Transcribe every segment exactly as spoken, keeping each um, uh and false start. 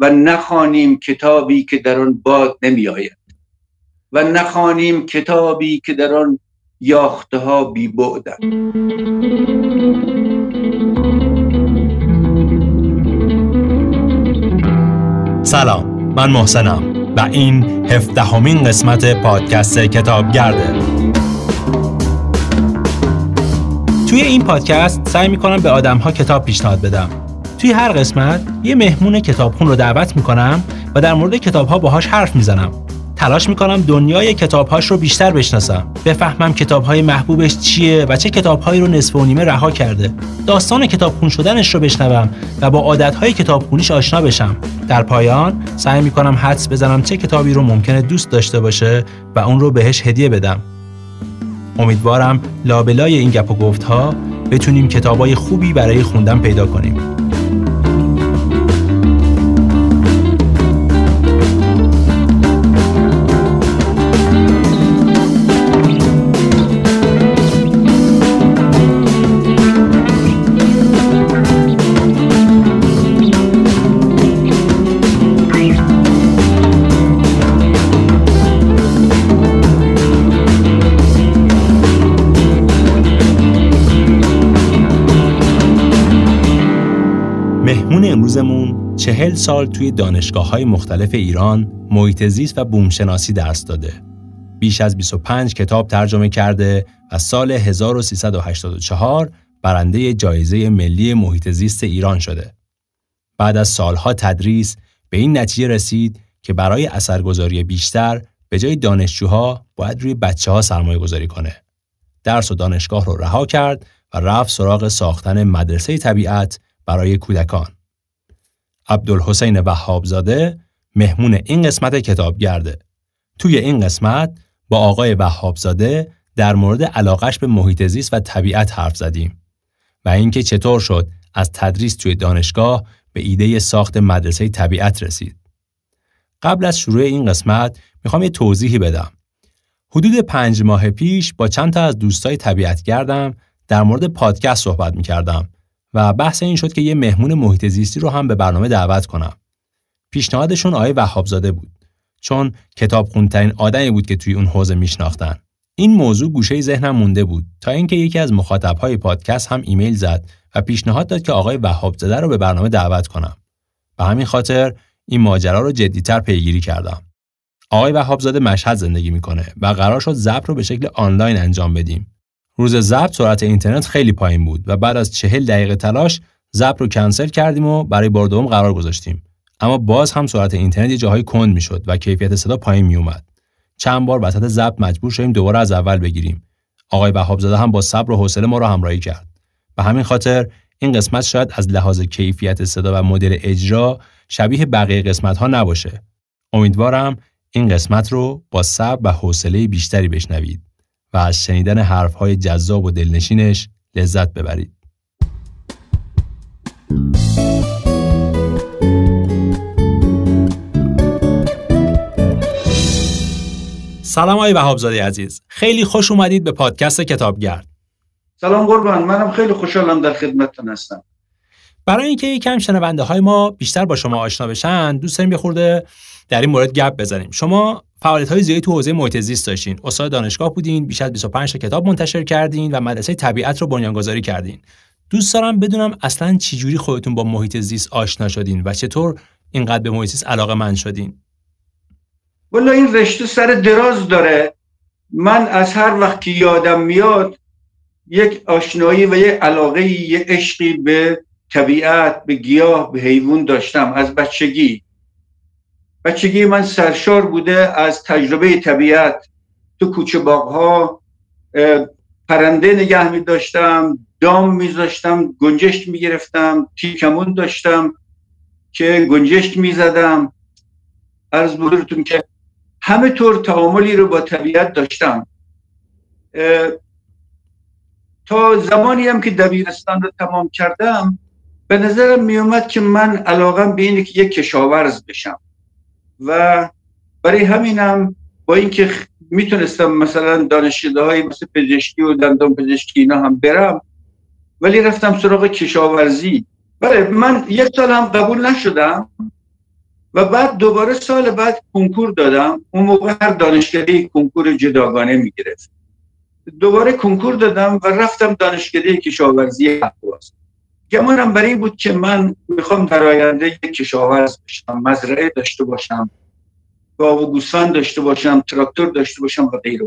و نخوانیم کتابی که در آن باد نمیآید و نخوانیم کتابی که در آن یافته ها بی بعدند. سلام، من محسنم و این هفدهمین قسمت پادکست کتاب گرده. توی این پادکست سعی میکنم به آدم‌ها کتاب پیشنهاد بدم. توی هر قسمت یه مهمون کتابخون رو دعوت میکنم و در مورد کتاب‌ها باهاش حرف میزنم. تلاش میکنم دنیای کتاب‌هاش رو بیشتر بشناسم، بفهمم کتاب‌های محبوبش چیه و چه کتاب‌هایی رو نصف و نیمه رها کرده. داستان کتابخون شدنش رو بشنوم و با عادت‌های کتابخونیش آشنا بشم. در پایان سعی میکنم حدس بزنم چه کتابی رو ممکنه دوست داشته باشه و اون رو بهش هدیه بدم. امیدوارم لابلای این گپ و گفت‌ها بتونیم کتابای خوبی برای خوندن پیدا کنیم. امروزمون چهل سال توی دانشگاه‌های مختلف ایران محیط زیست و بومشناسی درس داده. بیش از بیست و پنج کتاب ترجمه کرده و سال هزار و سیصد و هشتاد و چهار برنده جایزه ملی محیط زیست ایران شده. بعد از سالها تدریس به این نتیجه رسید که برای اثرگذاری بیشتر به جای دانشجوها باید روی بچه‌ها سرمایه گذاری کنه. درس و دانشگاه رو رها کرد و رفت سراغ ساختن مدرسه طبیعت برای کودکان. عبدالحسین وهابزاده مهمون این قسمت کتاب گرده. توی این قسمت با آقای وهابزاده در مورد علاقش به محیط زیست و طبیعت حرف زدیم و اینکه چطور شد از تدریس توی دانشگاه به ایده ساخت مدرسه طبیعت رسید. قبل از شروع این قسمت میخوام یه توضیحی بدم. حدود پنج ماه پیش با چند تا از دوستای طبیعت گردم در مورد پادکست صحبت میکردم و بحث این شد که یه مهمون محیط زیستی رو هم به برنامه دعوت کنم. پیشنهادشون آقای وهابزاده بود، چون کتابخون‌ترین آدمی بود که توی اون حوزه میشناختن. این موضوع گوشه ذهنم مونده بود تا اینکه یکی از مخاطب‌های پادکست هم ایمیل زد و پیشنهاد داد که آقای وهابزاده رو به برنامه دعوت کنم. به همین خاطر این ماجرا رو جدی‌تر پیگیری کردم. آقای وهابزاده مشهد زندگی میکنه و قرار شد ضبط رو به شکل آنلاین انجام بدیم. روز ضبط سرعت اینترنت خیلی پایین بود و بعد از چهل دقیقه تلاش ضبط رو کنسل کردیم و برای بار دوم قرار گذاشتیم. اما باز هم سرعت اینترنت یه جاهای کند میشد و کیفیت صدا پایین می اومد. چند بار وسط ضبط مجبور شدیم دوباره از اول بگیریم. آقای وهابزاده هم با صبر و حوصله ما رو همراهی کرد. به همین خاطر این قسمت شاید از لحاظ کیفیت صدا و مدل اجرا شبیه بقیه قسمت‌ها نباشه. امیدوارم این قسمت رو با صبر و حوصله بیشتری بشنوید و از شنیدن حرف‌های جذاب و دلنشینش لذت ببرید. سلام آقای وهابزاده عزیز، خیلی خوش اومدید به پادکست کتابگرد. سلام قربان، منم خیلی خوشحالم در خدمتتون هستم. برای اینکه یکم شنونده‌های ما بیشتر با شما آشنا بشن، دوست داریم یه خورده در این مورد گپ بزنیم. شما فعالیت‌های زیادی تو حوزه محیط زیست داشتین، استاد دانشگاه بودین، بیش از بیست و پنج تا کتاب منتشر کردین و مدرسه طبیعت رو بنیانگذاری کردین. دوست دارم بدونم اصلاً چجوری خودتون با محیط زیست آشنا شدین و چطور اینقدر به محیط زیست علاقه‌مند شدین؟ والله این رشته سر دراز داره. من از هر وقت که یادم میاد یک آشنایی و یک علاقه، یک عشقی به طبیعت، به گیاه، به حیوان داشتم از بچگی. بچگی من سرشار بوده از تجربه طبیعت. تو کوچه باغ‌ها پرنده نگه می داشتم، دام می زاشتم، گنجشک می گرفتم، تیکمون داشتم که گنجشک می زدم. عرض بزرگتون که همه طور تعاملی رو با طبیعت داشتم. تا زمانی هم که دبیرستان رو تمام کردم به نظرم می اومد که من علاقم به اینه که یک کشاورز بشم و برای همینم با اینکه میتونستم مثلا دانشگاه‌های مثل پزشکی و دندان پزشکی اینا هم برم، ولی رفتم سراغ کشاورزی. بله، من یک سال هم قبول نشدم و بعد دوباره سال بعد کنکور دادم. اون موقع هر دانشکده کنکور جداگانه میگرفت. دوباره کنکور دادم و رفتم دانشکده کشاورزی اهواز. گمانم برای این بود که من میخوام در آینده یک کشاورز بشم، مزرعه داشته باشم، گاو و گوسفند داشته باشم، تراکتور داشته باشم و غیره.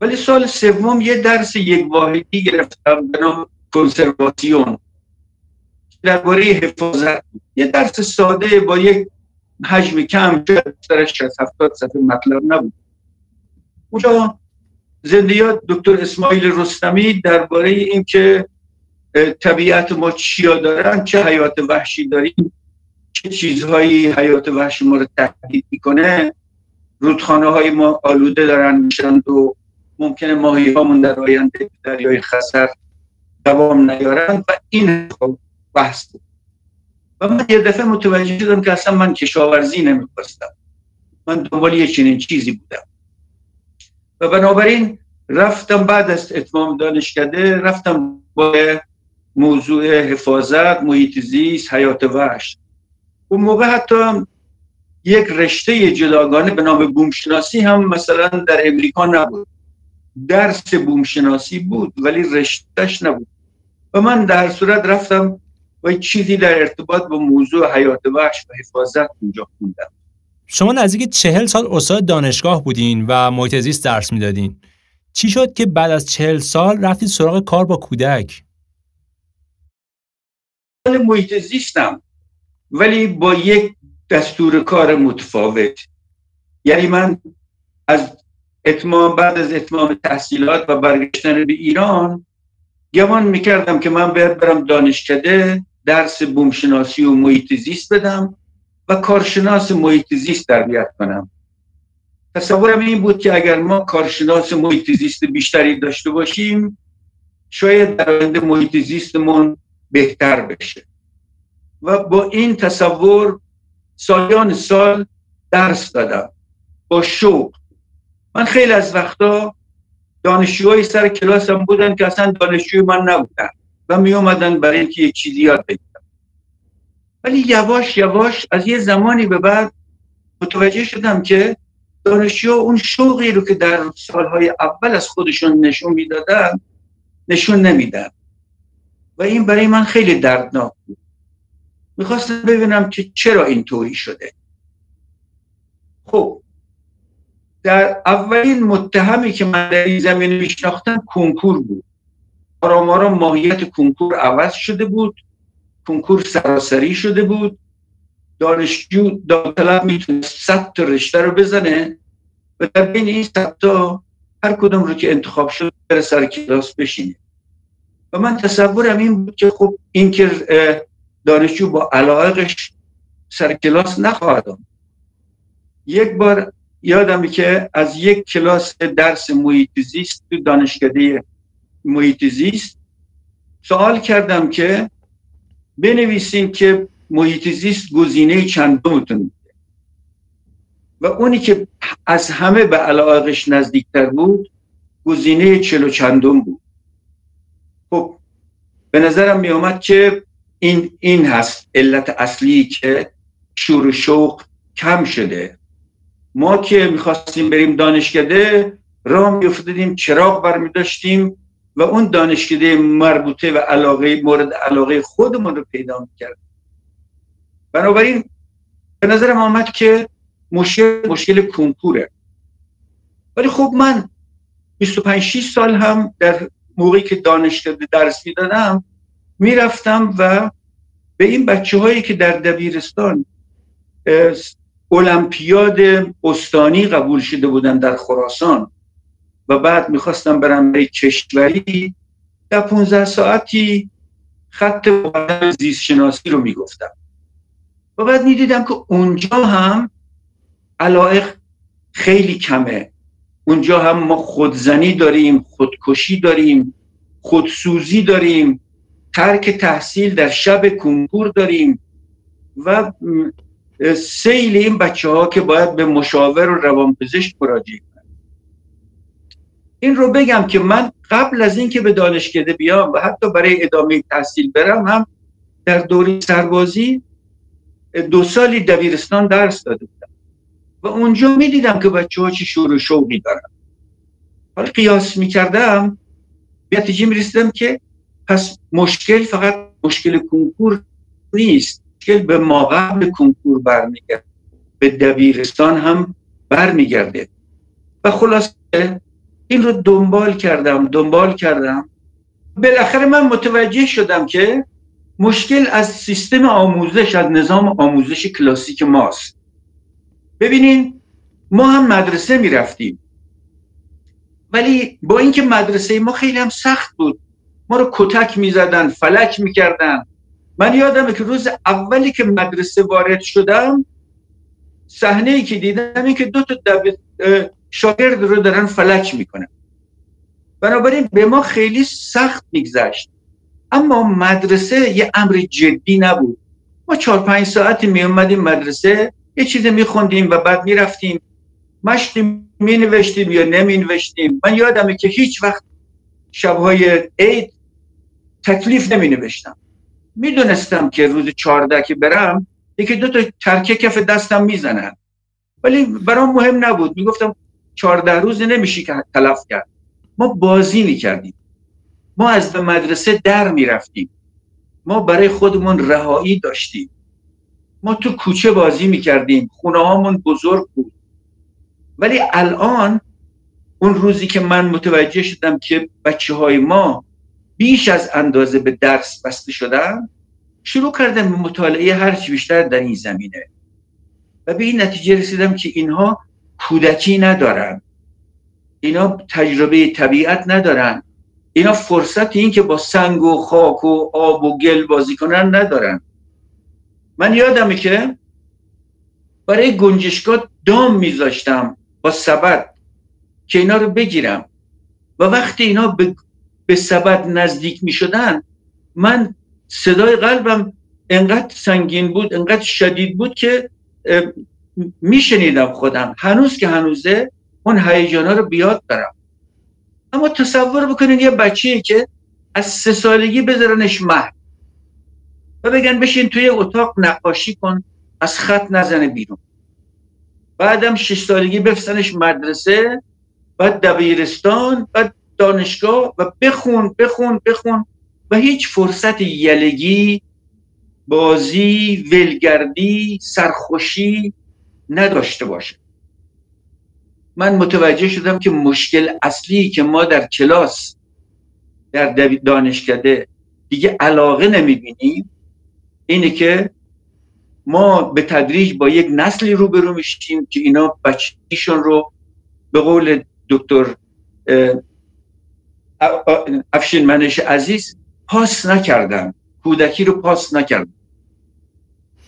ولی سال سوم یه درس یک واحدی گرفتم به نام کنسرواسیون، درباره حفاظت. یه درس ساده با یک حجم کم، سرش هفتاد صفحه مطلب نبود. اونجا زندیات دکتر اسماعیل رستمی درباره این که طبیعت ما چیا دارن، چه حیات وحشی داریم، چه چیزهایی حیات وحشی ما رو تهدید میکنه، رودخانه های ما آلوده دارن میشن و ممکنه ماهی هامون در آینده دریای خزر دوام نیارن و این بحث بود. و من یه دفعه متوجه شدم که اصلا من کشاورزی نمیخواستم، من دنبال یه چنین چیزی بودم. و بنابراین رفتم بعد از اتمام دانشکده، رفتم با موضوع حفاظت، محیط زیست، حیات وحش. اون موقع حتی یک رشته جداگانه به نام بومشناسی هم مثلا در امریکا نبود. درس بومشناسی بود ولی رشتهش نبود. و من در صورت رفتم و چیزی در ارتباط با موضوع حیات وحش و حفاظت اونجا خوندم. شما نزدیک چهل سال استاد دانشگاه بودین و محیط زیست درس میدادین. چی شد که بعد از چهل سال رفتید سراغ کار با کودک؟ من محیط زیستم ولی با یک دستور کار متفاوت. یعنی من از اتمام بعد از اتمام تحصیلات و برگشتن به ایران گمان میکردم که من باید برم دانشکده درس بومشناسی و محیط زیست بدم و کارشناس محیط زیست تربیت کنم. تصورم این بود که اگر ما کارشناس محیط زیست بیشتری داشته باشیم شاید در آینده محیط زیستمون بهتر بشه. و با این تصور سالیان سال درس دادم با شوق. من خیلی از وقتا دانشجوهای سر کلاسم بودن که اصلا دانشجوی من نبودن و می اومدن برای اینکه یک چیزی یاد بگیرن. ولی یواش یواش از یه زمانی به بعد متوجه شدم که دانشجو اون شوقی رو که در سالهای اول از خودشون نشون میدادن نشون نمیدن و این برای من خیلی دردناک بود. میخواستم ببینم که چرا اینطوری شده. خب در اولین متهمی که من در این زمینه میشناختم کنکور بود. آرام آرام ماهیت کنکور عوض شده بود. کنکور سراسری شده بود. دانشجو داوطلب میتونست صد تا رشته رو بزنه و در بین این صد تا هر کدوم رو که انتخاب شد بره سر کلاس بشینه. و من تصورم این بود که خب این که دانشجو با علاقش سر کلاس نخواهد آمد. یک بار یادمه که از یک کلاس درس محیط زیست تو دانشکده محیط زیست سوال کردم که بنویسین که محیط زیست گزینه چندمتون میده. و اونی که از همه به علاقش نزدیکتر بود گزینه چلو چندم بود. خب به نظرم می آمد که این این هست علت اصلی که شور و شوق کم شده. ما که میخواستیم بریم دانشکده راه میافتادیم، چراغ برمی داشتیم و اون دانشکده مربوطه و علاقه مورد علاقه خودمون رو پیدا میکردیم. بنابراین به نظرم آمد که مشکل مشکل کنکوره. ولی خب من بیست و پنج شش سال هم در موقعی که دانشکده درس میدادم میرفتم و به این بچه هایی که در دبیرستان المپیاد استانی قبول شده بودن در خراسان و بعد میخواستم برم به کشوری در پانزده ساعتی خط مقدم زیست شناسی رو میگفتم و بعد میدیدم که اونجا هم علایق خیلی کمه. اونجا هم ما خودزنی داریم، خودکشی داریم، خودسوزی داریم، ترک تحصیل در شب کنکور داریم و سیل این بچه ها که باید به مشاور و روانپزشک مراجعه کنند. این رو بگم که من قبل از اینکه به دانشکده بیام و حتی برای ادامه تحصیل برم هم در دوره سربازی دو سالی دبیرستان درس داده بودم و اونجا می دیدم که بچه ها چی شور و شوقی دارن. حالا قیاس می کردم به نتیجه می رسیدم که پس مشکل فقط مشکل کنکور نیست، مشکل به ما قبل کنکور برمیگرده، به دبیرستان هم برمیگرده. و خلاصه این رو دنبال کردم دنبال کردم بالاخره من متوجه شدم که مشکل از سیستم آموزش، از نظام آموزش کلاسیک ماست. ببینین ما هم مدرسه می رفتیم، ولی با اینکه مدرسه ما خیلی هم سخت بود، ما رو کتک می زدن، فلک می کردن. من یادمه که روز اولی که مدرسه وارد شدم صحنه‌ای که دیدم این که دو تا شاگرد رو دارن فلک می کنن. بنابراین به ما خیلی سخت میگذشت. اما مدرسه یه امر جدی نبود. ما چهار پنج ساعتی می اومدیم مدرسه، یه چیزی می خوندیم و بعد می رفتیم. مشتیم می نوشتیم یا نمی نوشتیم. من یادمه که هیچ وقت شبهای عید تکلیف نمی نوشتم. می دونستم که روز چهارده که برم یکی دو تا ترکه کف دستم می زنن. ولی برام مهم نبود. می گفتم چهارده روز نمیشه که تلف کرد. ما بازی می کردیم. ما از مدرسه در می رفتیم. ما برای خودمون رهایی داشتیم. ما تو کوچه بازی می کردیم. خونه هامون بزرگ بود. ولی الان اون روزی که من متوجه شدم که بچه های ما بیش از اندازه به درس بسته شدن، شروع کردم به مطالعه هرچی بیشتر در این زمینه و به این نتیجه رسیدم که اینها کودکی ندارن، اینا تجربه طبیعت ندارن، اینا فرصت این که با سنگ و خاک و آب و گل بازی کنن ندارن. من یادمه که برای گنجشگاه دام میذاشتم با سبد که اینا رو بگیرم و وقتی اینا به, به سبد نزدیک میشدن من صدای قلبم انقدر سنگین بود، انقدر شدید بود که میشنیدم خودم. هنوز که هنوزه اون هیجانا رو بیاد دارم. اما تصور بکنین یه بچه‌ای که از سه سالگی بذارنش مهد و بگن بشین توی اتاق نقاشی کن، از خط نزنه بیرون، بعدم شش سالگی بفرستنش مدرسه، بعد دبیرستان، بعد دانشگاه و بخون بخون بخون و هیچ فرصت یلگی، بازی، ولگردی، سرخوشی نداشته باشه. من متوجه شدم که مشکل اصلی که ما در کلاس، در دانشکده دیگه علاقه نمیبینیم، اینه که ما به تدریج با یک نسلی روبرو میشیم که اینا بچه‌شون رو به قول دکتر افشین منش عزیز پاس نکردن، کودکی رو پاس نکردن.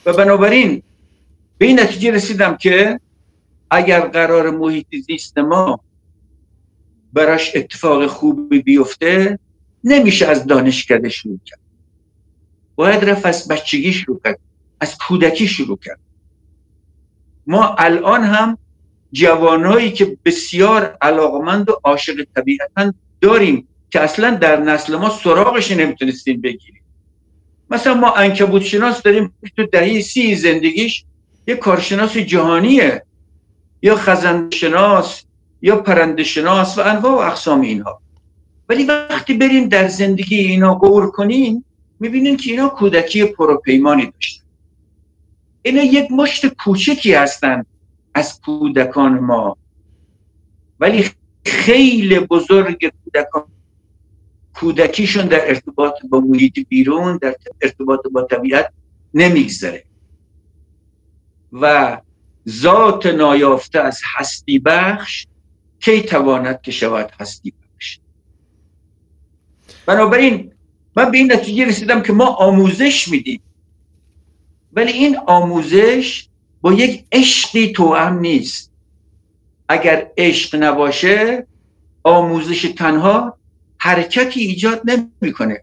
و بنابراین به این نتیجه رسیدم که اگر قرار محیط زیست ما براش اتفاق خوبی بیفته نمیشه از دانشکده شروع کرد، باید رفت از بچگی شروع کرد، از کودکی شروع کرد. ما الان هم جوانهایی که بسیار علاقمند و عاشق طبیعتن داریم که اصلا در نسل ما سراغش نمیتونستیم بگیریم. مثلا ما عنکبوت شناس داریم تو دهه سی زندگیش یه کارشناس جهانیه، یا خزنده‌شناس، یا پرنده‌شناس و انواع و اقسام اینها. ولی وقتی بریم در زندگی اینا غور کنین میبینین که اینا کودکی پروپیمانی داشتن. اینا یک مشت کوچکی هستن از کودکان ما، ولی خیلی بزرگ کودکان کودکیشون در ارتباط با محیط بیرون، در ارتباط با طبیعت نمیگذره و ذات نایافته از هستی بخش کی تواند که شود هستی بخش. بنابراین من به این نتیجه رسیدم که ما آموزش میدیم، ولی این آموزش با یک عشقی توأم نیست. اگر عشق نباشه آموزش تنها حرکتی ایجاد نمیکنه.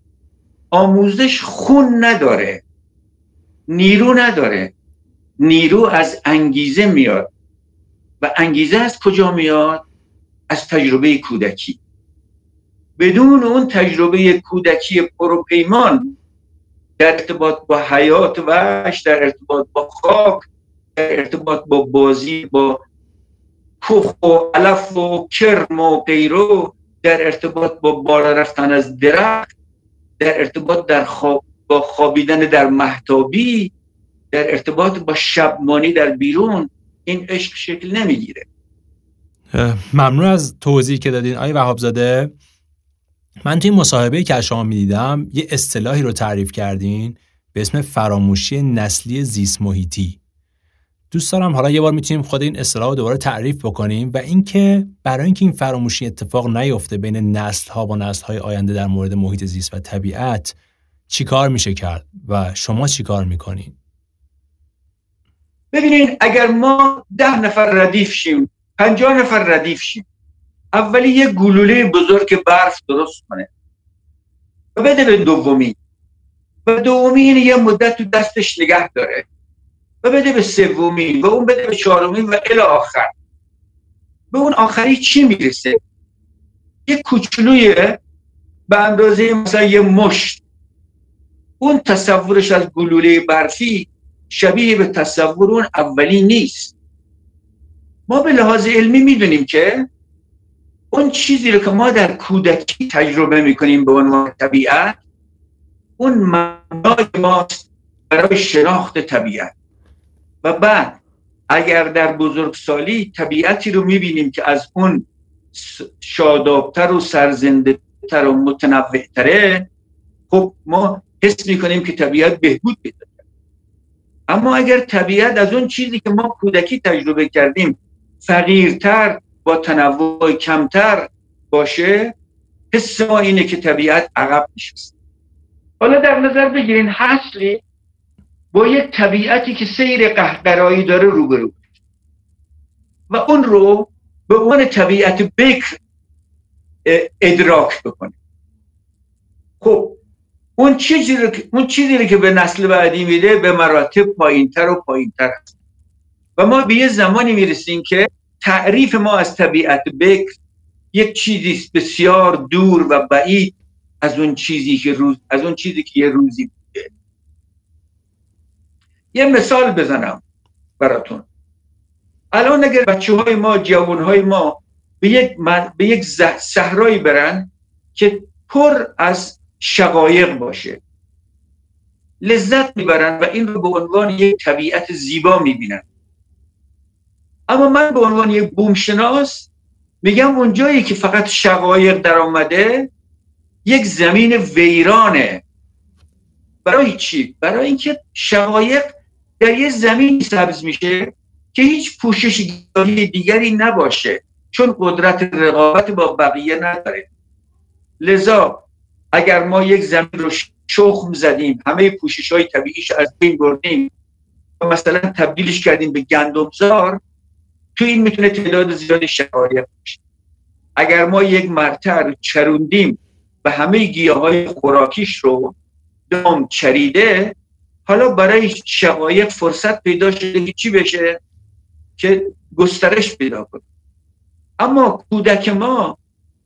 آموزش خون نداره، نیرو نداره. نیرو از انگیزه میاد و انگیزه از کجا میاد؟ از تجربه کودکی. بدون اون تجربه کودکی پروپیمان در ارتباط با حیات وحش، در ارتباط با خاک، در ارتباط با بازی با کوخ و علف و کرم و غیره، در ارتباط با بالا رفتن از درخت، در ارتباط در خواب با خوابیدن در مهتابی، در ارتباط با شبمانی در بیرون، این عشق شکل نمیگیره. ممنون از توضیحی که دادین آقای وهابزاده. من توی مصاحبه که شما میدیدم یه اصطلاحی رو تعریف کردین به اسم فراموشی نسلی زیست محیطی. دوست دارم حالا یه بار میتونیم خود این اصطلاح رو دوباره تعریف بکنیم و اینکه برای اینکه این فراموشی اتفاق نیفته بین نسل‌ها با نسل‌های آینده در مورد محیط زیست و طبیعت چیکار میشه کرد و شما چیکار میکنین؟ ببینین اگر ما ده نفر ردیف شیم، پنجاه نفر ردیف شیم، اولی یه گلوله بزرگ که برف درست کنه و بده به دومی و دومی این یه مدت تو دستش نگه داره و بده به سومی و اون بده به چهارمی و الی آخر. به اون آخری چی میرسه؟ یه کوچولویه به اندازه مثلا یه مشت. اون تصورش از گلوله برفی شبیه به تصور اون اولی نیست. ما به لحاظ علمی میدونیم که اون چیزی رو که ما در کودکی تجربه میکنیم به عنوان طبیعت، اون معنای ماست برای شناخت طبیعت. و بعد اگر در بزرگسالی طبیعتی رو میبینیم که از اون شادابتر و سرزنده تر و متنوع تره، خب ما حس میکنیم که طبیعت بهبود پیدا کرده. اما اگر طبیعت از اون چیزی که ما کودکی تجربه کردیم فقیرتر، با تنوع کمتر باشه، حس ما اینه که طبیعت عقب نشسته. حالا در نظر بگیرین حاصلی با یک طبیعتی که سیر قهقرایی داره روبرو و اون رو به عنوان طبیعت بکر ادراک بکنه. خب اون چیزی رو اون چیزی که به نسل بعدی میده به مراتب پایینتر و پایینتر است و ما به یه زمانی میرسیم که تعریف ما از طبیعت بکر یک چیزی است بسیار دور و بعید از اون چیزی که روز از اون چیزی که یه روزی. یه مثال بزنم براتون. الان اگر بچه های ما، جوان های ما به یک, به یک صحرایی برن که پر از شقایق باشه، لذت میبرن و این رو به عنوان یک طبیعت زیبا میبینن. اما من به عنوان یک بومشناس میگم اون جایی که فقط شقایق در آمده یک زمین ویرانه. برای چی؟ برای اینکه شقایق در یه زمین سبز میشه که هیچ پوشش گیاهی دیگری نباشه، چون قدرت رقابت با بقیه نداره. لذا اگر ما یک زمین رو شخم زدیم، همه پوشش های طبیعیش از بین بردیم و مثلا تبدیلش کردیم به گندمزار، تو این میتونه تعداد زیاد شقایق باشه. اگر ما یک مرتع رو چروندیم و همه گیاه های خوراکیش رو دام چریده، حالا برای شقایق فرصت پیدا شده که چی بشه؟ که گسترش پیدا کنه. اما کودک ما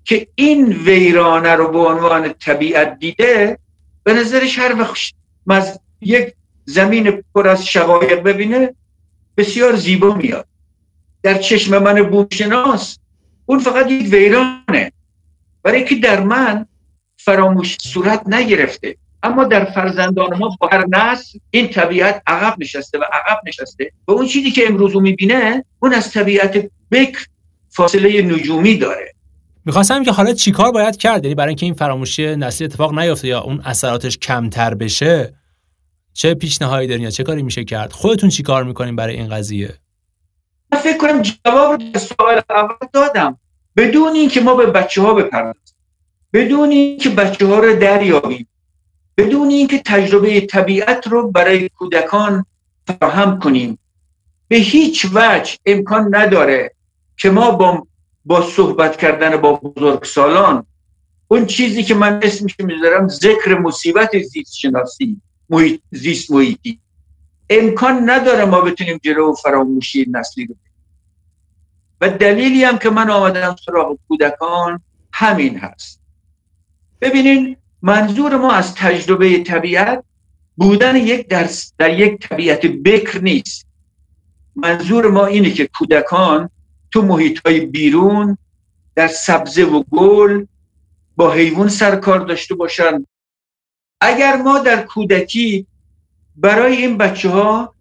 که این ویرانه رو به عنوان طبیعت دیده، به نظرش هر وقت یک زمین پر از شقایق ببینه بسیار زیبا میاد. در چشم من بومشناس اون فقط یک ویرانه، برای که در من فراموش صورت نگرفته. اما در فرزندان ما با هر نسل این طبیعت عقب نشسته و عقب نشسته و اون چیزی که امروز رو میبینه اون از طبیعت بکر فاصله نجومی داره. میخواستم که حالا چی کار باید کرد، یعنی برای اینکه این فراموشی نسلی اتفاق نیفته یا اون اثراتش کمتر بشه، چه پیشنهادی دارین یا چه کاری میشه کرد؟ خودتون چی کار میکنین برای این قضیه؟ من فکر کنم جواب سوال اول دادم. بدون اینکه ما به بچه‌ها بپردازیم، بدون اینکه بچه‌ها رو دریابیم، بدون اینکه تجربه طبیعت رو برای کودکان فراهم کنیم، به هیچ وجه امکان نداره که ما با, با صحبت کردن با بزرگسالان، اون چیزی که من اسمش میذارم ذکر مصیبت زیست شناسی، محیط زیست محیطی، امکان نداره ما بتونیم جلو فراموشی نسلی رو بگیریم. و دلیلی هم که من آمدم سراغ کودکان همین هست. ببینین منظور ما از تجربه طبیعت بودن یک درس در یک طبیعت بکر نیست. منظور ما اینه که کودکان تو محیط‌های بیرون در سبزه و گل با حیوان سرکار داشته باشن. اگر ما در کودکی برای این بچه‌ها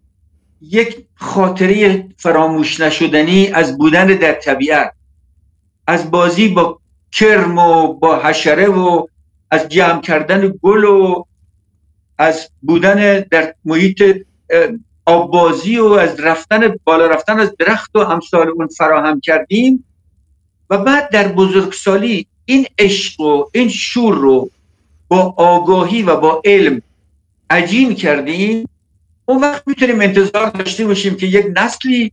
یک خاطره فراموش نشدنی از بودن در طبیعت، از بازی با کرم و با حشره و از جمع کردن گل و از بودن در محیط آبازی و از رفتن بالا رفتن از درخت و امثال اون فراهم کردیم و بعد در بزرگسالی این عشق و این شور رو با آگاهی و با علم عجین کردیم، اون وقت میتونیم انتظار داشته باشیم که یک نسلی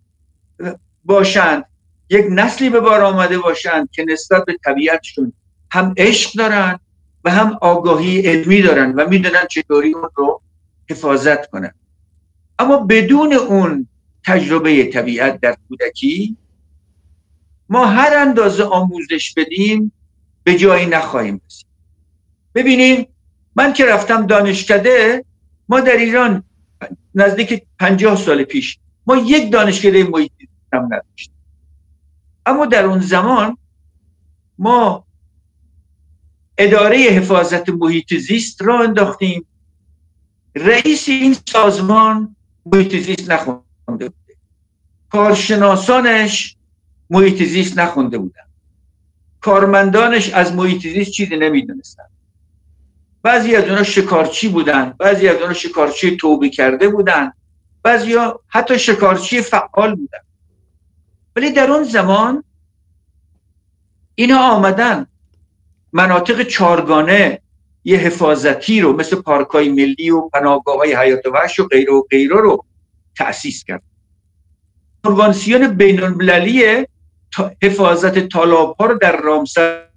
باشند، یک نسلی به بار آمده باشند که نسبت به طبیعتشون هم عشق دارن و هم آگاهی علمی دارن و میدونن چطوری اون رو حفاظت کنن. اما بدون اون تجربه طبیعت در کودکی ما هر اندازه آموزش بدیم به جایی نخواهیم رسید. ببینید من که رفتم دانشکده، ما در ایران نزدیک پنجاه سال پیش ما یک دانشکده محیط زیست نداشتیم، اما در اون زمان ما اداره حفاظت محیط زیست را انداختیم. رئیس این سازمان محیط زیست نخونده بوده، کارشناسانش محیط زیست نخونده بودن، کارمندانش از محیط زیست چیزی نمیدونستن. بعضی از اونا شکارچی بودن، بعضی از اونا شکارچی توبه کرده بودن، بعضی ها حتی شکارچی فعال بودن. ولی در اون زمان اینا آمدن مناطق چارگانه یه حفاظتی رو مثل پارک‌های ملی و پناهگاه‌های حیات وحش و غیره و غیره رو تأسیس کرد. کنوانسیون بین‌المللی حفاظت تالاب‌ها رو در رامسر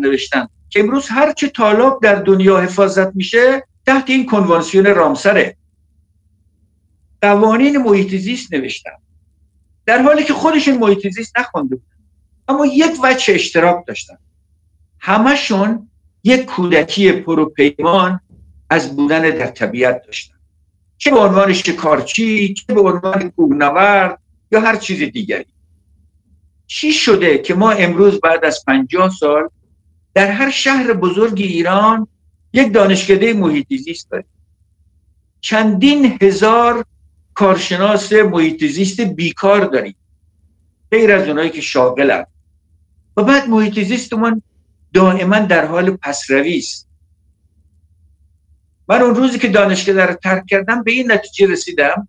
نوشتن که امروز هر چه تالاب در دنیا حفاظت میشه تحت این کنوانسیون رامسره. قوانین محیط زیست نوشتن در حالی که خودشون محیط زیست نخونده بودن، اما یک وجه اشتراک داشتن، همشون یک کودکی پروپیمان از بودن در طبیعت داشتن، چه به عنوان شکارچی، چه به عنوان کوهنورد یا هر چیز دیگری. چی شده که ما امروز بعد از پنجاه سال در هر شهر بزرگ ایران یک دانشکده محیط زیست داریم؟ چندین هزار کارشناس محیط زیست بیکار داریم غیر از اونایی که شاغلند. و بعد محیط زیستمون دائما در حال پسروی است. من اون روزی که دانشکده رو ترک کردم به این نتیجه رسیدم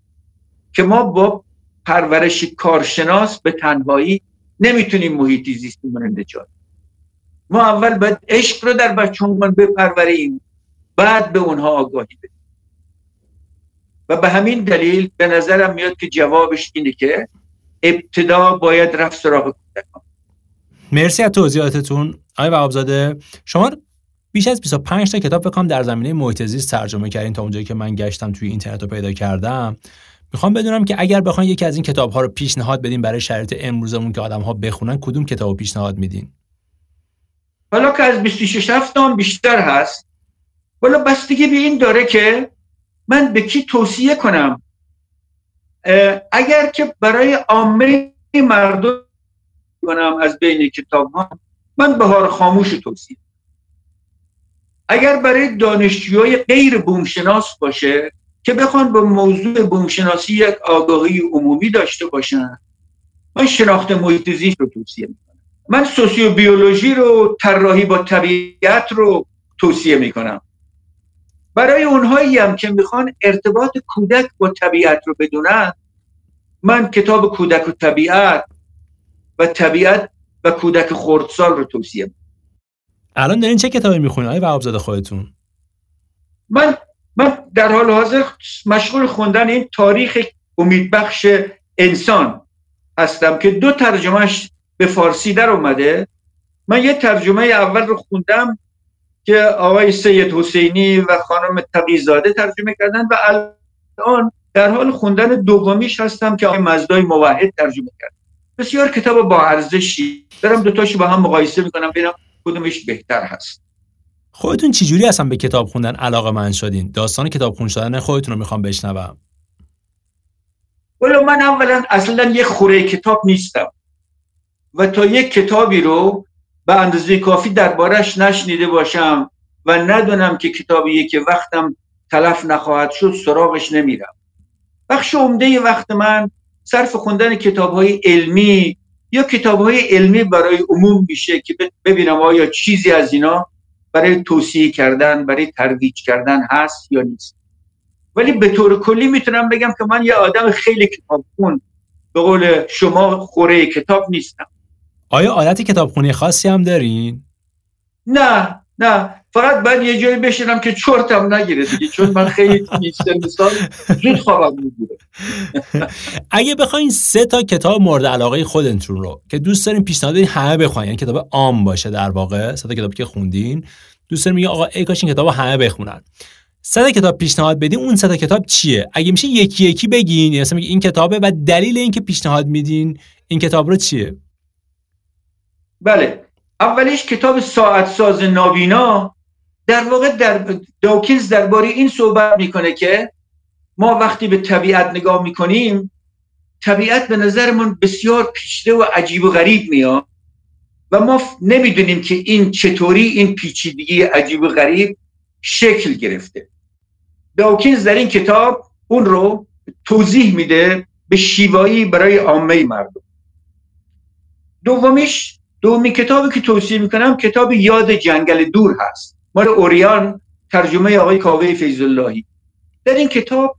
که ما با پرورش کارشناس به تنهایی نمیتونیم محیط زیستمون رو نجات بدیم. ما اول باید عشق رو در بچه‌مون بپروریم، بعد به اونها آگاهی بدیم. و به همین دلیل به نظرم میاد که جوابش اینه که ابتدا باید رفت سراغ کودکان. مرسی از توضیحاتتون آقای وهابزاده. شما بیش از بیست و پنج تا کتاب بخوام در زمینه محیط زیست ترجمه کردین تا اونجایی که من گشتم توی اینترنت رو پیدا کردم. میخوام بدونم که اگر بخواید یکی از این کتاب‌ها رو پیشنهاد بدین برای شرایط امروزمون که آدم‌ها بخونن، کدوم کتابو پیشنهاد میدین؟ حالا که از بیست و شش تا بیشتر هست، حالا بستگی به این داره که من به کی توصیه کنم. اگر که برای عامه مردم کنم از بین کتاب‌ها، من بهار خاموش توصیه. اگر برای دانشجوهای غیر بومشناس باشه که بخوان به موضوع بومشناسی یک آگاهی عمومی داشته باشن، من شناخت محیط زیست رو توصیه میکنم. من سوسیوبیولوژی رو، طراحی با طبیعت رو توصیه میکنم. برای اونهایی هم که میخوان ارتباط کودک با طبیعت رو بدونن، من کتاب کودک و طبیعت و طبیعت و کودک خردسال رو توصیه می‌کنم. الان دارین چه کتابی میخونین آقای وهابزاده خودتون؟ من من در حال حاضر مشغول خوندن این تاریخ امیدبخش انسان هستم که دو ترجمهش به فارسی در اومده. من یه ترجمه اول رو خوندم که آقای سید حسینی و خانم تقی‌زاده ترجمه کردن و الان در حال خوندن دومیش هستم که آقای مزدای موحد ترجمه کرد. بسیار کتاب با ارزشی. دارم دوتاشو با هم مقایسه میکنم ببینم کدومش بهتر هست. خودتون چجوری اصلا به کتاب خوندن علاقه من شدین؟ داستان کتاب خون شدن خودتون رو میخوام بشنوم. ولی من اولا اصلا یه خوره کتاب نیستم و تا یک کتابی رو به اندازه کافی دربارش نشنیده باشم و ندونم که کتابیه که وقتم تلف نخواهد شد سراغش نمیرم. بخش عمده وقت من صرف خوندن کتاب‌های علمی یا کتاب‌های علمی برای عموم میشه که ببینم آیا چیزی از اینا برای توصیه کردن، برای ترویج کردن هست یا نیست. ولی به طور کلی میتونم بگم که من یه آدم خیلی کتابخون به قول شما خوره کتاب نیستم. آیا عادت کتابخونی خاصی هم دارین؟ نه نه، فقط بعد یه جایی بشینم که چرتم نگیره دیگه، چون من خیلی نیستم سال زود خوابم میگیره. اگه بخواین سه تا کتاب مورد علاقه خودتون رو که دوست دارین پیشنهاد بدین همه بخونن، یعنی کتاب عام باشه در واقع، سه تا کتابی که خوندین دوست دارین میگه آقا ای کاش این کتابو همه بخونن، سه تا کتاب پیشنهاد بدین، اون سه تا کتاب چیه؟ اگه میشه یکی یکی بگین، یعنی مثلا این کتابه و دلیل اینکه پیشنهاد میدین این کتاب رو چیه؟ بله، اولیش کتاب ساعت ساز نابینا. در واقع در داوکینز درباره این صحبت میکنه که ما وقتی به طبیعت نگاه میکنیم طبیعت به نظرمون بسیار پیچیده و عجیب و غریب میاد و ما نمیدونیم که این چطوری این پیچیدگی عجیب و غریب شکل گرفته. داوکینز در این کتاب اون رو توضیح میده به شیوایی برای عامه مردم. دومیش دومین کتابی که توصیه میکنم کتاب یاد جنگل دور هست، مال اوریان، ترجمه آقای کاوه فیضاللهی. در این کتاب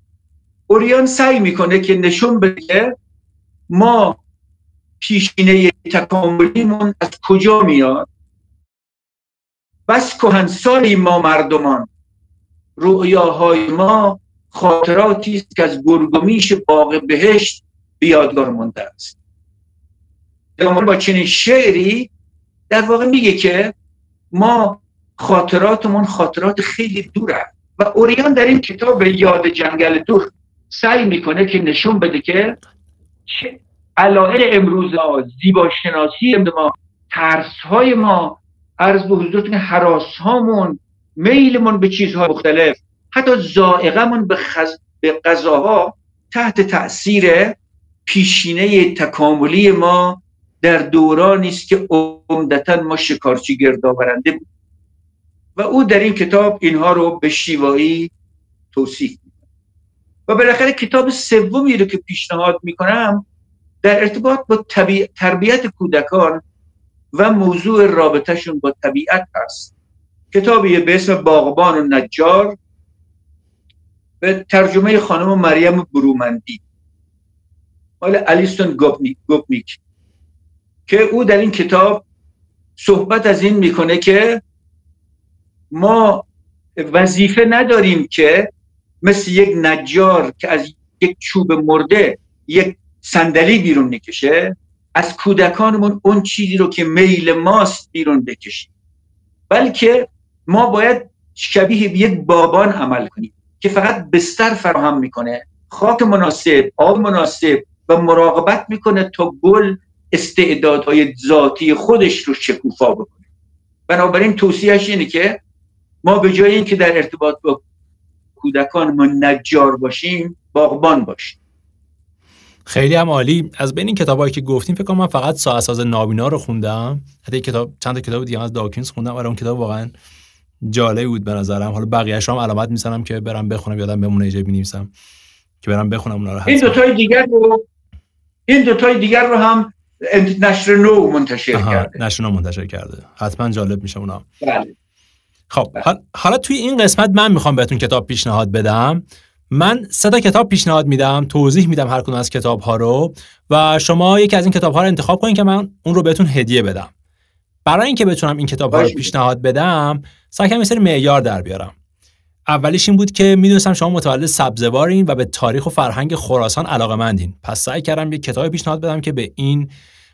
اوریان سعی میکنه که نشون بده ما پیشینه تکاملیمون از کجا میاد. بس کهنسالی ما مردمان، رؤیاهای ما خاطراتی است که از گرگومیش باغ بهشت به یادگار مانده است. با چنین شعری در واقع میگه که ما خاطراتمون خاطرات خیلی دوره و اوریان در این کتاب یاد جنگل دور سعی میکنه که نشون بده که علائم امروز ها، زیباشناسی ما، ترس های ما، عرض به حضورتون حراس هامون، میلمون به چیزهای مختلف، حتی ذائقمون به, خز... به غذاها تحت تأثیر پیشینه تکاملی ما در دورانی است که عمدتاً ما شکارچی گردآورنده بود. و او در این کتاب اینها رو به شیوایی توصیف می‌کنه. و بالاخره کتاب سومی رو که پیشنهاد می‌کنم در ارتباط با طبیع... تربیت کودکان و موضوع رابطهشون با طبیعت هست. کتابی به اسم باغبان و نجار به ترجمه خانم مریم برومندی، مال الیستون گوفنی، که او در این کتاب صحبت از این میکنه که ما وظیفه نداریم که مثل یک نجار که از یک چوب مرده یک صندلی بیرون نکشه، از کودکانمون اون چیزی رو که میل ماست بیرون بکشیم، بلکه ما باید شبیه یک بابان عمل کنیم که فقط بستر فراهم میکنه، خاک مناسب، آب مناسب و مراقبت میکنه تا گل استعدادهای ذاتی خودش رو شکوفا بکنه. بنابراین توصیهش اینه که ما به جای اینکه در ارتباط با کودکان ما نجار باشیم، باغبان باشیم. خیلی هم عالی. از بین این کتابایی که گفتیم فکر کنم من فقط ساعت ساز نابینا رو خوندم، حتی کتاب چند تا کتاب دیگه از داوکینز خوندم، ولی اون کتاب واقعا جالب بود به نظرم. حالا بقیه‌اش هم علامت می‌زنم که برام بخونم، یادم بمونه اینجا بنویسم که برام بخونم اونا رو. این دو تای دیگر رو این دو تای دیگر رو هم نشر نو منتشر کرده. نشر نو منتشر کرده. حتما جالب میشه اونا. بله. خب بله. حالا توی این قسمت من میخوام بهتون کتاب پیشنهاد بدم. من سه تا کتاب پیشنهاد میدم، توضیح میدم هر کدوم از کتاب ها رو و شما یکی از این کتاب ها رو انتخاب کنین که من اون رو بهتون هدیه بدم. برای اینکه بتونم این کتاب ها رو پیشنهاد بدم، سعی کردم یه سری معیار در بیارم. اولیش این بود که میدونستم شما متولد سبزوارین و به تاریخ و فرهنگ خراسان علاقه‌مندین، پس سعی کردم یک کتاب پیشنهاد بدم که به این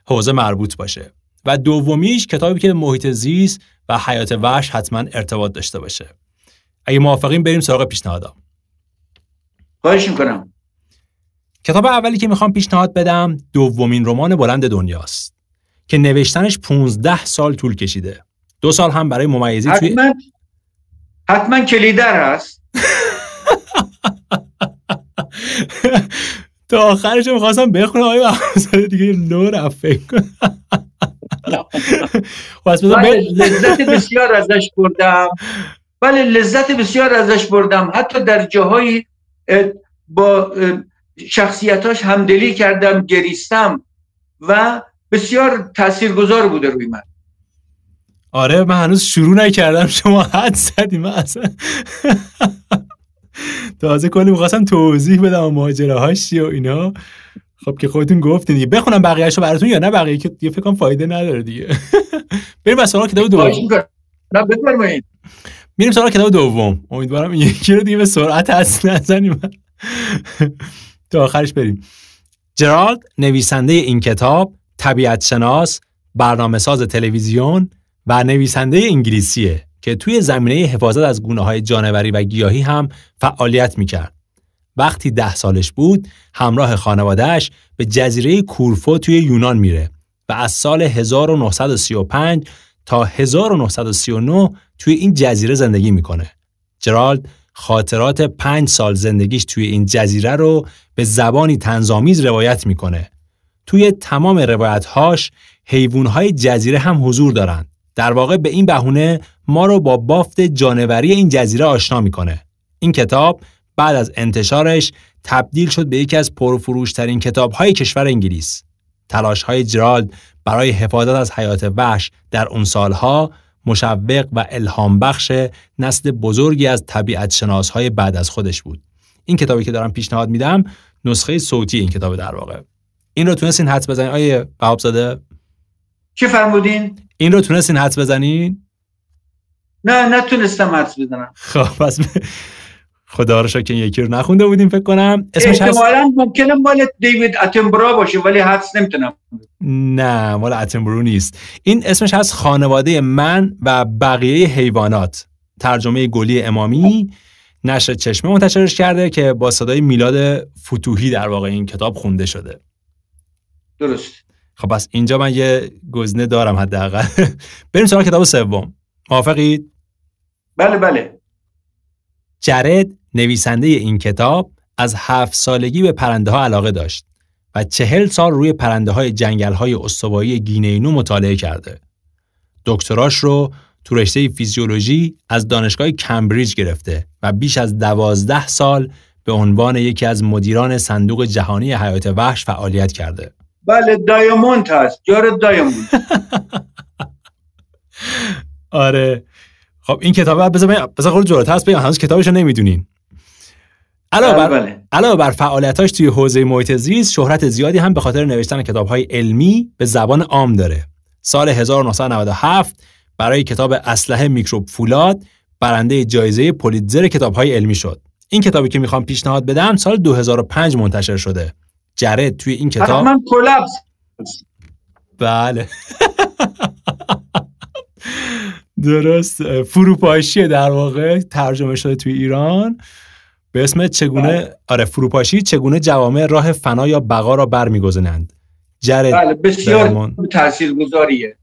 حوزه مربوط باشه. و دومیش کتابی که به محیط زیست و حیات وحش حتما ارتباط داشته باشه. اگه موافقین بریم سراغ پیشنهادام. خواهش می‌کنم. کتاب اولی که میخوام پیشنهاد بدم دومین رمان بلند دنیاست که نوشتنش پانزده سال طول کشیده. دو سال هم برای ممیزی توی حتما کلیدر هست. تا آخرش رو میخواستم بخونم آقای وهابزاده دیگه لو رفت. من لذت بسیار ازش بردم. بله لذت بسیار ازش بردم. حتی در جاهایی با شخصیتاش همدلی کردم، گریستم و بسیار تاثیرگذار بوده روی من. آره من هنوز شروع نکردم شما حد زدی، من اصلا تازه کلی میخواستم توضیح بدم و ماجره هاشی و اینا. خب که خودتون گفتین دیگه. بخونم بقیه‌اشو براتون یا نه؟ بقیه که دیگه فکرم فایده نداره دیگه. بریم با سراغ کتاب دوم. نه بفرمایید. میریم سراغ کتاب دوم. امیدوارم این یکی رو دیگه به سرعت اصل نزنیم. تا آخرش بریم. جرالد نویسنده این کتاب طبیعت شناس، برنامه‌ساز تلویزیون و نویسنده انگلیسیه که توی زمینه حفاظت از گونه‌های جانوری و گیاهی هم فعالیت می‌کرد. وقتی ده سالش بود همراه خانوادهش به جزیره کورفو توی یونان میره و از سال هزار و نهصد و سی و پنج تا هزار و نهصد و سی و نه توی این جزیره زندگی میکنه. جرالد خاطرات پنج سال زندگیش توی این جزیره رو به زبانی طنزآمیز روایت میکنه. توی تمام روایت‌هاش حیوان‌های جزیره هم حضور دارن. در واقع به این بهونه ما رو با بافت جانوری این جزیره آشنا میکنه. این کتاب بعد از انتشارش تبدیل شد به یکی از پرفروشترین کتاب‌های کشور انگلیس. تلاش‌های جرالد برای حفاظت از حیات وحش در اون سالها مشوق و الهام بخش نسل بزرگی از طبیعت‌شناس‌های بعد از خودش بود. این کتابی که دارم پیشنهاد میدم نسخه صوتی این کتاب در واقع. این رو تونستین حدس بزنین آیه وهابزاده؟ چی فرمودین؟ این رو تونستین حدس بزنین؟ نه نتونستم حدس بزنم. خب پس خدا رو شکر یکی رو نخونده بودیم فکر کنم. اسمش احتمالاً هست... ممکنه مال دیوید اتنبرو باشه ولی حدس نمیتونم. نه مال اتنبرو نیست. این اسمش هست خانواده من و بقیه حیوانات. ترجمه گلی امامی، نشر چشمه منتشرش کرده که با صدای میلاد فتوحی در واقع این کتاب خونده شده. درست. خب پس اینجا من یه گزینه دارم حداقل. بریم سراغ کتاب سوم. موافقید؟ بله بله. جرالد نویسنده این کتاب از هفت سالگی به پرنده ها علاقه داشت و چهل سال روی پرنده های جنگل های استوایی گینه نو مطالعه کرده. دکتراش رو تو رشته فیزیولوژی از دانشگاه کمبریج گرفته و بیش از دوازده سال به عنوان یکی از مدیران صندوق جهانی حیات وحش فعالیت کرده. بله دایاموند هست، جار دایاموند. آره خب این کتابه بذار بذار خود جرأت هست بگم هنوز کتابش رو نمیدونین. علاوه بر بله. علاوه بر فعالیتاش توی حوزه محیط زیست شهرت زیادی هم به خاطر نوشتن کتاب‌های علمی به زبان عام داره. سال هزار و نهصد و نود و هفت برای کتاب اسلحه میکروب فولاد برنده جایزه پولیتزر کتاب‌های علمی شد. این کتابی که میخوام پیشنهاد بدم سال دو هزار و پنج منتشر شده. جرالد توی این کتاب حتما کلابس. بله. درست فروپاشی در واقع ترجمه شده توی ایران به اسم چگونه بله. آره فروپاشی چگونه جوامع راه فنا یا بقا را برمیگزینند. جرالد بله بسیار تاثیرگذاریه.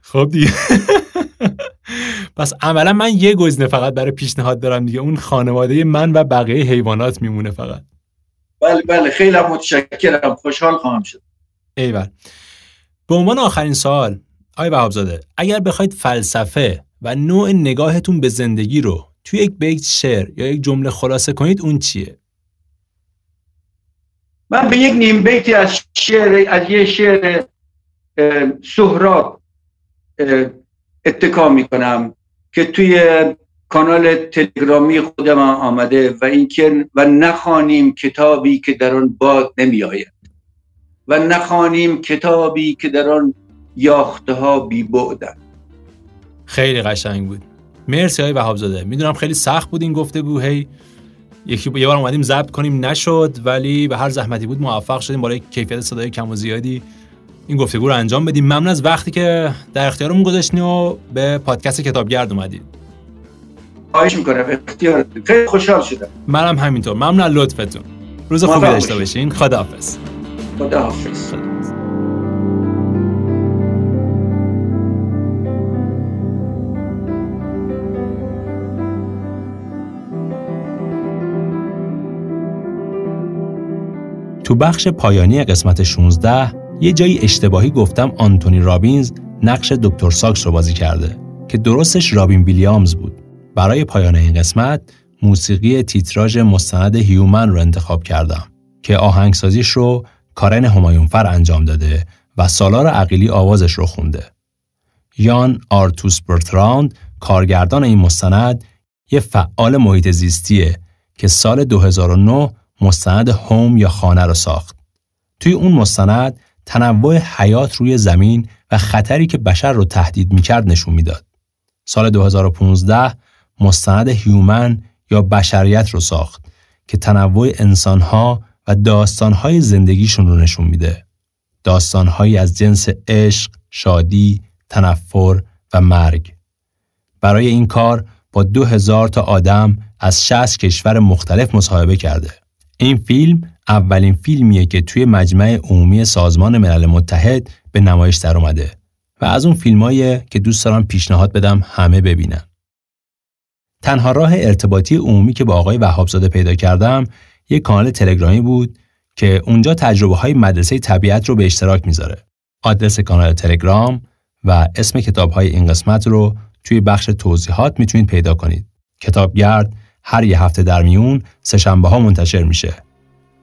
خب دیگه. پس عملا من یه گزینه فقط برای پیشنهاد دارم دیگه، اون خانواده من و بقیه حیوانات میمونه فقط. بله بله خیلی متشکرم، خوشحال خواهم شد. ایول. به عنوان آخرین سوال آقای وهابزاده، اگر بخواید فلسفه و نوع نگاهتون به زندگی رو توی یک بیت شعر یا یک جمله خلاصه کنید اون چیه؟ من به یک نیم بیتی از شعر از یه شعر سهراب اتکا میکنم که توی کانال تلگرامی خودم آمده و اینکه و نخوانیم کتابی که در آن باد نمیآید و نخوانیم کتابی که در آن یاخته ها بی بعدن. خیلی قشنگ بود. مرسی های وهابزاده. میدونم خیلی سخت بود این گفتگو، هی یکی یه بار اومدیم ضبط کنیم نشد، ولی به هر زحمتی بود موفق شدیم برای کیفیت صدای کم و زیادی این گفتگو رو انجام بدیم. ممنون از وقتی که در اختیارمون گذاشتین و به پادکست کتاب گرد اومدید. خواهش می‌کنم، اختیار خیلی خوشحال شدم. منم همینطور. ممنون از لطفتون. روز خوبی داشته باشین. خداحافظ. خداحافظ. تو بخش پایانی قسمت شانزده یه جایی اشتباهی گفتم آنتونی رابینز نقش دکتر ساکس رو بازی کرده که درستش رابین ویلیامز بود. برای پایان این قسمت موسیقی تیتراژ مستند هیومن رو انتخاب کردم که آهنگسازیش رو کارن همایونفر انجام داده و سالار عقیلی آوازش رو خونده. یان آرتوس برتراند کارگردان این مستند یه فعال محیط زیستیه که سال دو هزار و نه مستند هوم یا خانه رو ساخت. توی اون مستند تنوع حیات روی زمین و خطری که بشر رو تهدید میکرد نشون میداد. سال دو هزار و پانزده مستند هیومن یا بشریت رو ساخت که تنوع انسان‌ها و داستان‌های زندگیشون رو نشون میده. داستان‌هایی از جنس عشق، شادی، تنفر و مرگ. برای این کار با دو هزار تا آدم از شصت کشور مختلف مصاحبه کرده. این فیلم اولین فیلمیه که توی مجمع عمومی سازمان ملل متحد به نمایش در اومده و از اون فیلماییه که دوست دارم پیشنهاد بدم همه ببینن. تنها راه ارتباطی عمومی که با آقای وهابزاده پیدا کردم یک کانال تلگرامی بود که اونجا تجربه‌های مدرسه طبیعت رو به اشتراک میذاره. آدرس کانال تلگرام و اسم کتاب‌های این قسمت رو توی بخش توضیحات میتونید پیدا کنید. کتاب گرد هر یه هفته در میون سه شنبه‌ها منتشر میشه.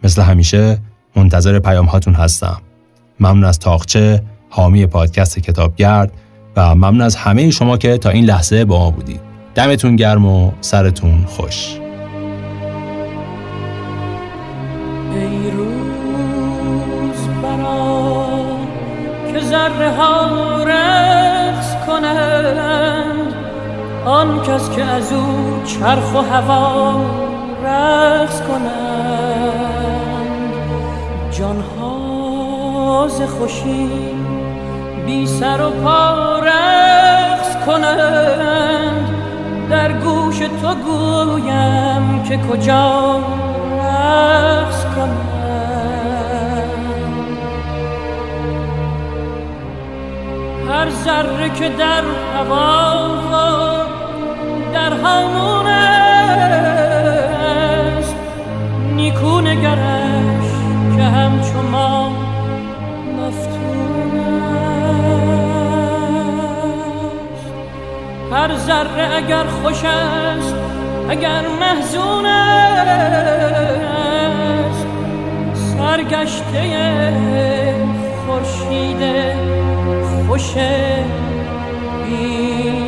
مثل همیشه منتظر پیام هاتون هستم. ممنون از تاقچه، حامی پادکست کتاب گرد، و ممنون از همه شما که تا این لحظه با ما بودید. دمتون گرم و سرتون خوش. ای روز برا که ذره ها رقص کنند، آن کس که از او چرخ و هوا رقص کنند، جان ها ز خوشی بی سر و پا رقص کنند. در گوش تو گویم که کجا رقص کنم. هر ذره که در هوا در همون است، نیکو نگرش که همچو ما مفتون است. هر ذره اگر خوش است اگر محزون است، سرگشته خورشید خوش بی